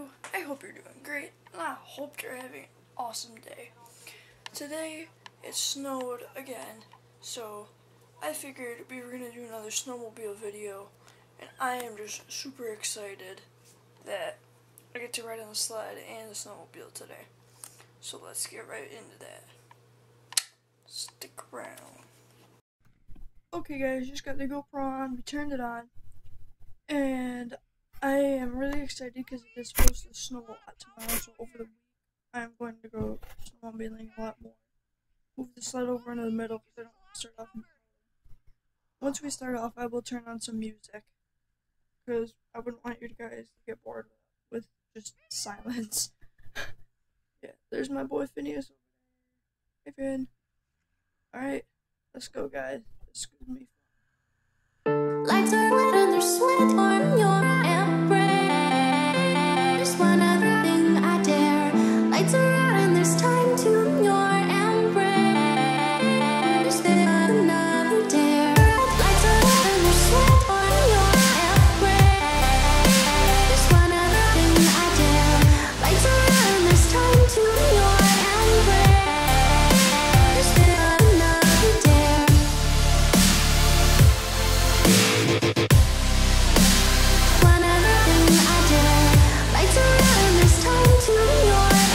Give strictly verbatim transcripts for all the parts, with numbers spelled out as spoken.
you? I hope you're doing great, and I hope you're having an awesome day. Today, it snowed again, so I figured we were going to do another snowmobile video, and I am just super excited that I get to ride on the sled and the snowmobile today. So let's get right into that. Stick around. Okay guys, just got the GoPro on, we turned it on, and I am really excited because it is supposed to snow a lot tomorrow, so over the week I'm going to go snowmobiling a lot more. Move the sled over into the middle because I don't want to start off. Once we start off, I will turn on some music because I wouldn't want you guys to get bored with just silence. Yeah, there's my boy Phineas. Hey, Finn. Alright, let's go, guys. Excuse me. Lights are wet and there's sweat on your embrace. One other thing I dare. Lights are out and there's time to your embrace. There's another dare. Lights are wet and there's sweat on your embrace. One other thing I dare. Lights are out and there's time to your embrace.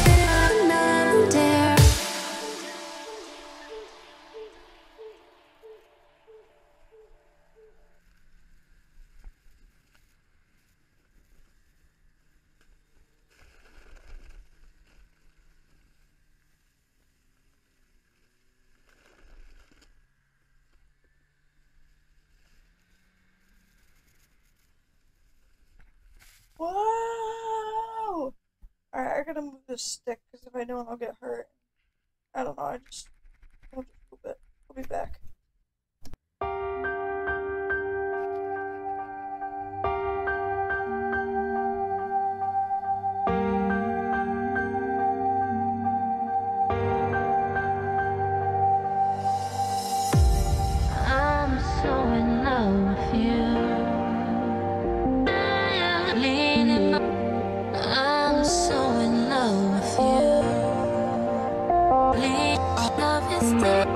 There's another dare. Whoa! Alright, I gotta move this stick, because if I don't, I'll get hurt. I don't know, I just... I'll just move it. I'll be back. Love is dead.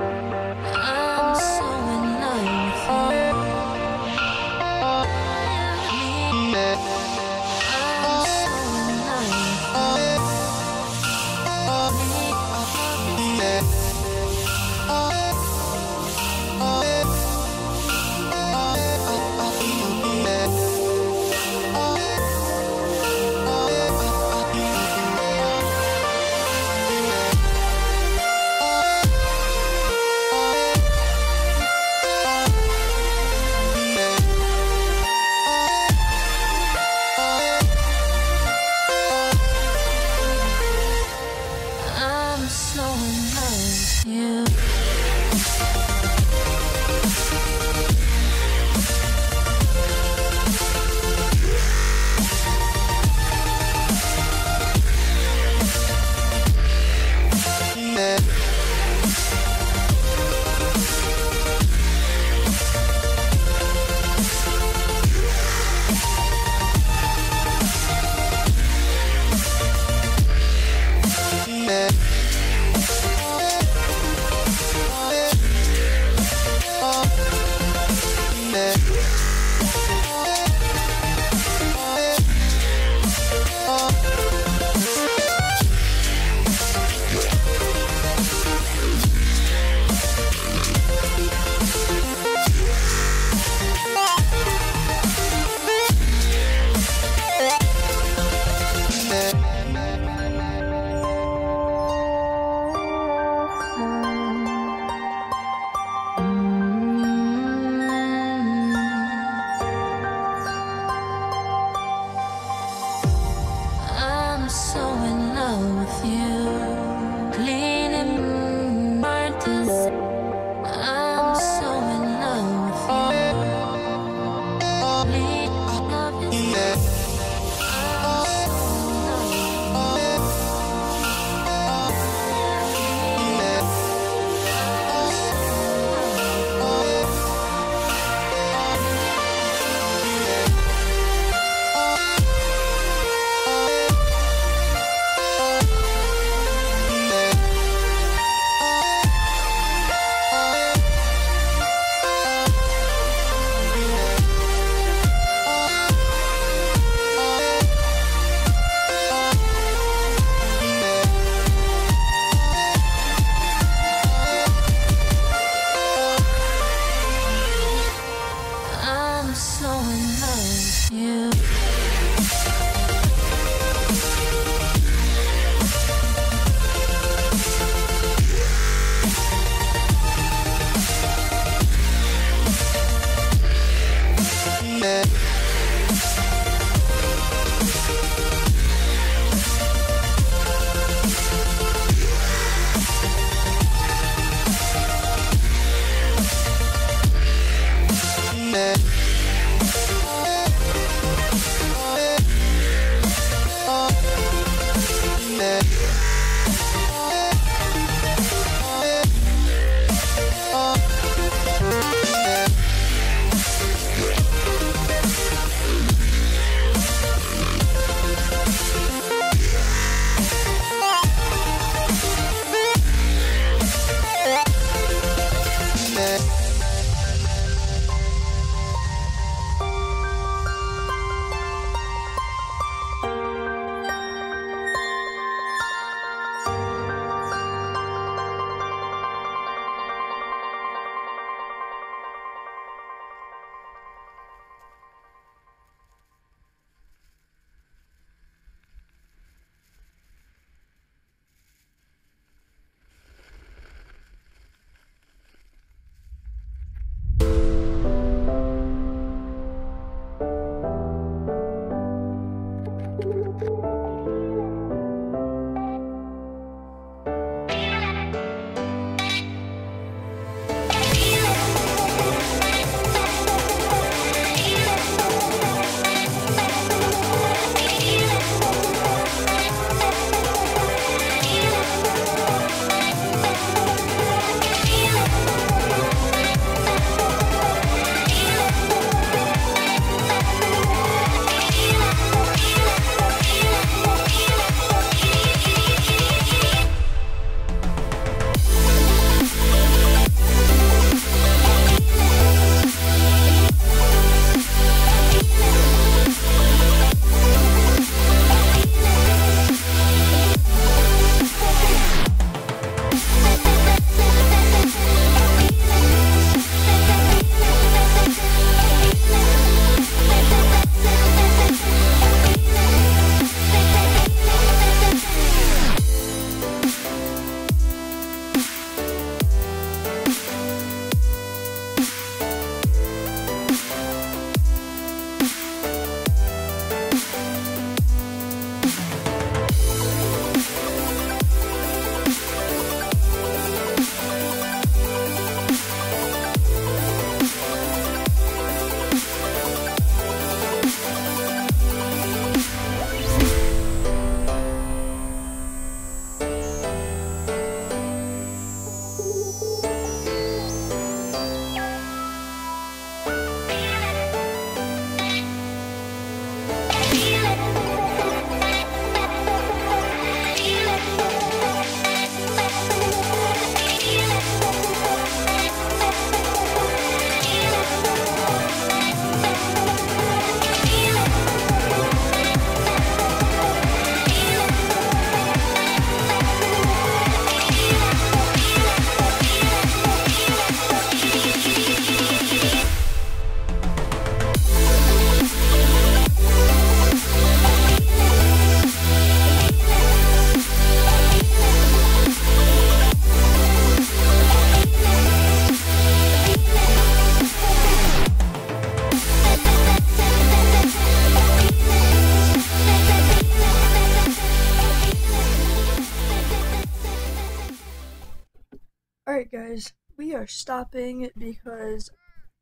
guys, we are stopping because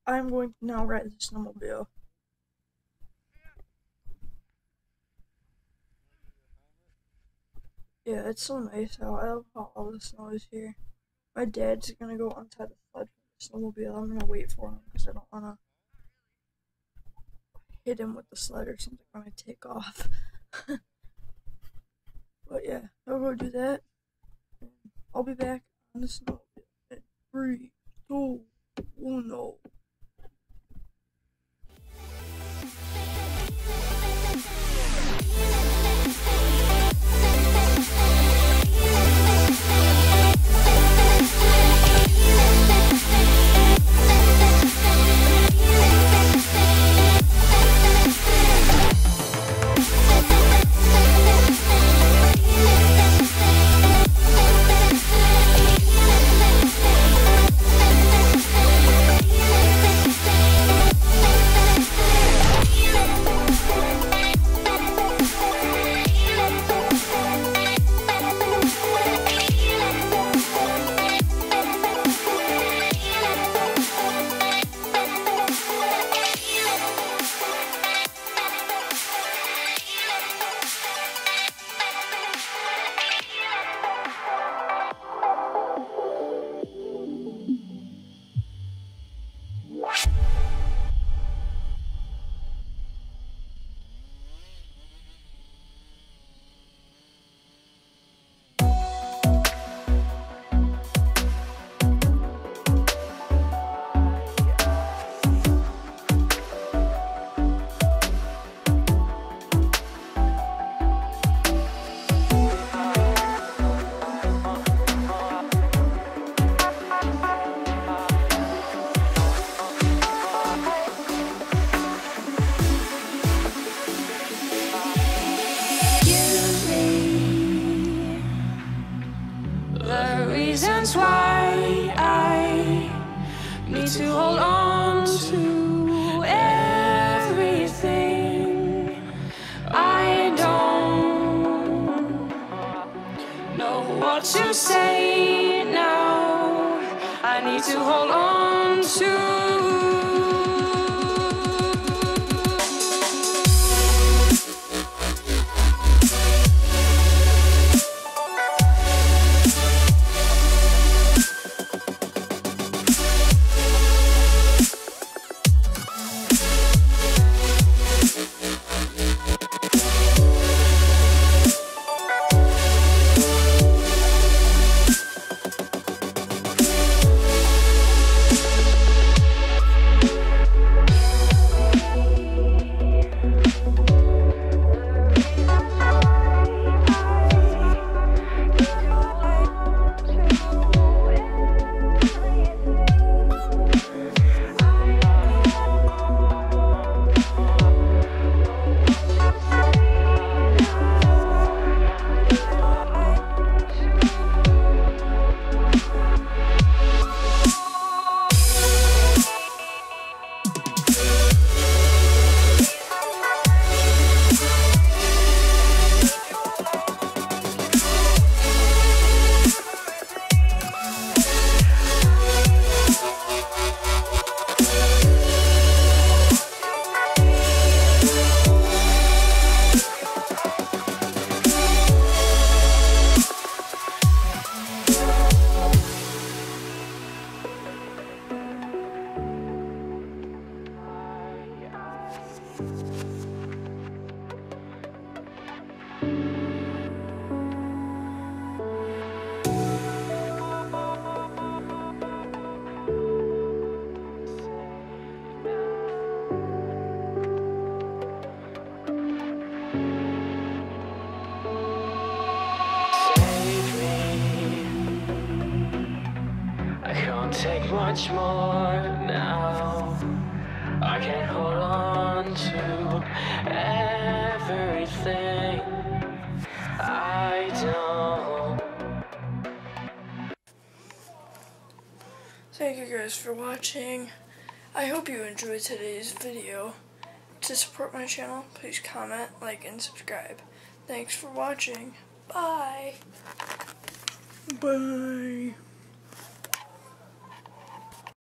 I'm going to now ride the snowmobile. Yeah, it's so nice out. I love how all the snow is here. My dad's gonna go outside the sled with the snowmobile. I'm gonna wait for him because I don't wanna hit him with the sled or something when I take off. But yeah, I'll go do that. I'll be back on the snowmobile in three, two, one, oh. To say now, I need to hold on to. Take much more now. I can't hold on to everything. I don't. Thank you guys for watching. I hope you enjoyed today's video. To support my channel, please comment, like, and subscribe. Thanks for watching. Bye. Bye.